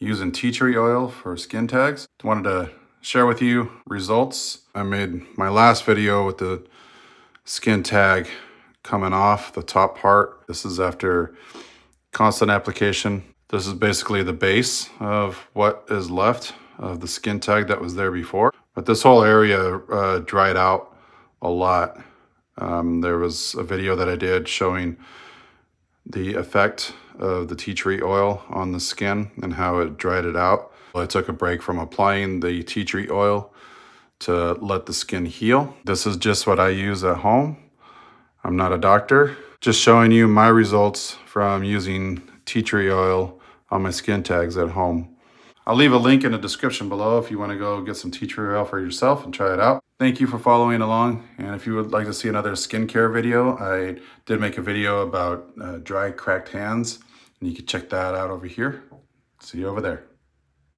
using tea tree oil for skin tags. Wanted to share with you results. I made my last video with the skin tag coming off the top part. This is after constant application. This is basically the base of what is left of the skin tag that was there before. But this whole area dried out a lot. There was a video that I did showing the effect of the tea tree oil on the skin and how it dried it out. I took a break from applying the tea tree oil to let the skin heal. This is just what I use at home. I'm not a doctor. Just showing you my results from using tea tree oil on my skin tags at home. I'll leave a link in the description below if you want to go get some tea tree oil for yourself and try it out. Thank you for following along. And if you would like to see another skincare video, I did make a video about dry, cracked hands, and you can check that out over here. See you over there.